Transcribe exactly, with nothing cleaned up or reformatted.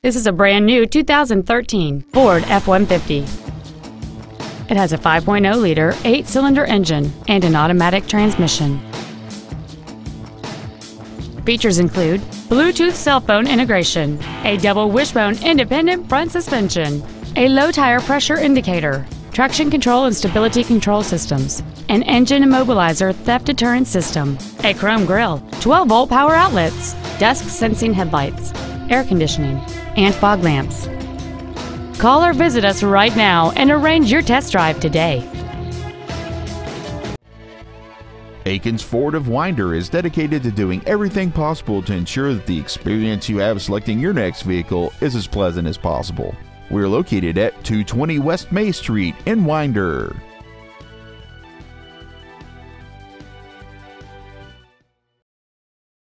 This is a brand new two thousand thirteen Ford F one fifty. It has a five point oh liter eight-cylinder engine and an automatic transmission. Features include Bluetooth cell phone integration, a double wishbone independent front suspension, a low tire pressure indicator, traction control and stability control systems, an engine immobilizer theft deterrent system, a chrome grille, twelve volt power outlets, dusk sensing headlights, air conditioning, and fog lamps. Call or visit us right now and arrange your test drive today. Akins Ford of Winder is dedicated to doing everything possible to ensure that the experience you have selecting your next vehicle is as pleasant as possible. We're located at two twenty West May Street in Winder.